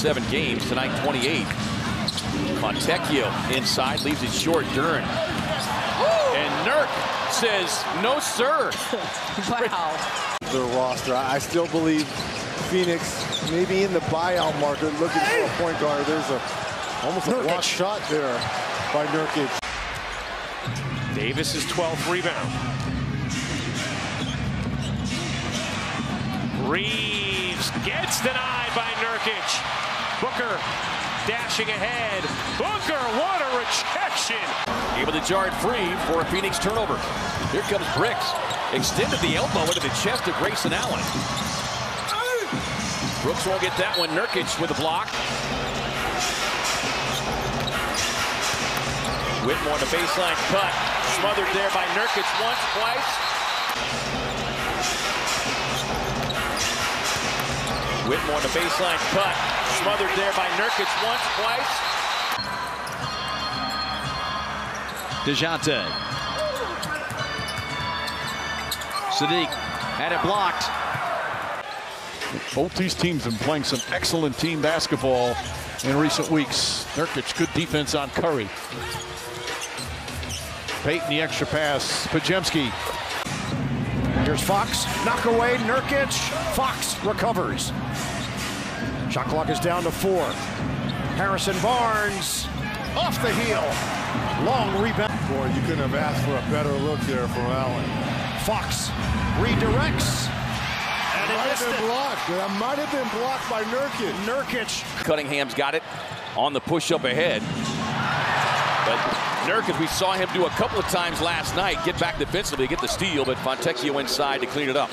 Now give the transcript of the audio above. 7 games, tonight 28. Fontecchio inside, leaves it short, Duren. And Nurk says, no sir. Wow. Their roster, I still believe Phoenix maybe in the buyout market looking for a point guard. There's almost a block shot there by Nurkic. Davis is 12th rebound. Reeves gets denied by Nurkic. Booker dashing ahead. Booker, what a rejection! Able to jar it free for a Phoenix turnover. Here comes Bricks. Extended the elbow into the chest of Grayson Allen. Brooks won't get that one. Nurkic with a block. Whitmore on the baseline cut. Smothered there by Nurkic once, twice. Whitmore on the baseline cut. Smothered there by Nurkic once, twice. DeJounte. Sadiq had it blocked. Both these teams have been playing some excellent team basketball in recent weeks. Nurkic, good defense on Curry. Payton, the extra pass. Pajemski. Here's Fox. Knock away. Nurkic. Fox recovers. Shot clock is down to 4. Harrison Barnes off the heel. Long rebound. Boy, you couldn't have asked for a better look there from Allen. Fox redirects. And it missed it. That might have been blocked by Nurkic. Nurkic. Cunningham's got it on the push-up ahead. But Nurkic, we saw him do a couple of times last night, get back defensively, get the steal, but Fontecchio inside to clean it up.